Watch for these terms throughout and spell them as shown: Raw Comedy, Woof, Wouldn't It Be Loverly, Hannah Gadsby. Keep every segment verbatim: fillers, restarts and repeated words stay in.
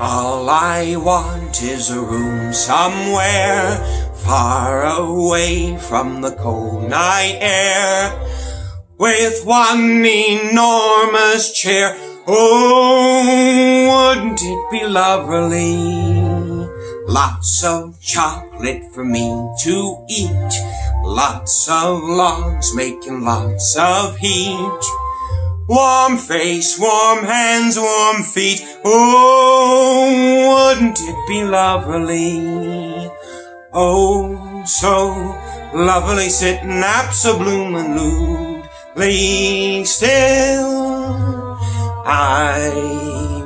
All I want is a room somewhere far away from the cold night air, with one enormous chair. Oh, wouldn't it be loverly? Lots of chocolate for me to eat, lots of logs making lots of heat. Warm face, warm hands, warm feet. Oh, wouldn't it be loverly? Oh, so loverly, sitting abso-bloomin' lewdly still. I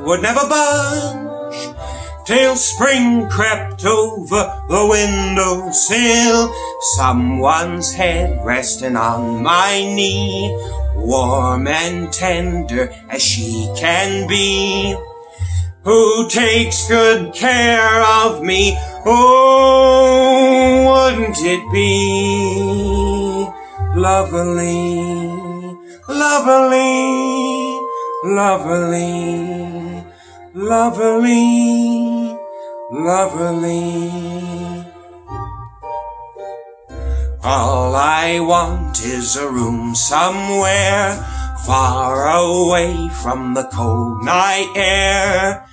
would never budge till spring crept over the windowsill. Someone's head resting on my knee, warm and tender as she can be, who takes good care of me. Oh, wouldn't it be loverly, loverly, loverly, loverly, loverly. All I want is a room somewhere far away from the cold night air,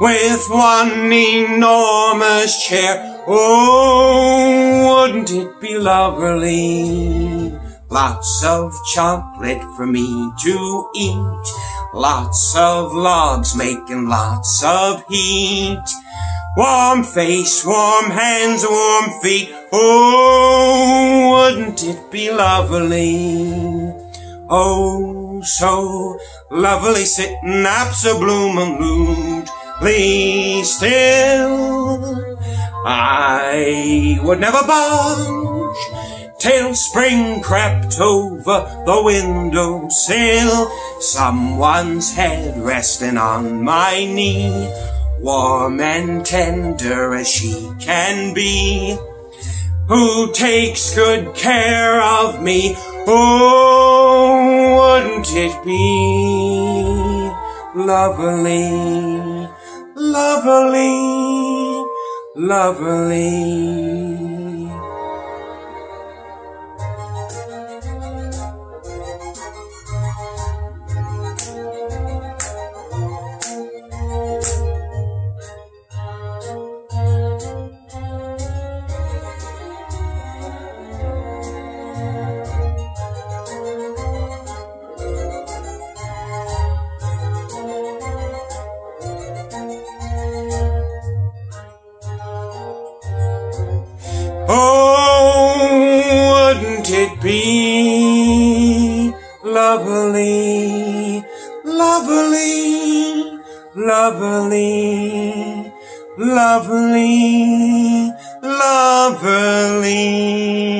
with one enormous chair. Oh, wouldn't it be loverly? Lots of chocolate for me to eat, lots of logs making lots of heat. Warm face, warm hands, warm feet. Oh, wouldn't it be loverly? Oh, so loverly, sitting abso-bloomin' lewdly still. I would never budge till spring crept over the windowsill. Someone's head resting on my knee, warm and tender as she can be, who takes good care of me. Oh, wouldn't it be loverly, loverly, loverly. Oh, wouldn't it be loverly, loverly, loverly, loverly, loverly.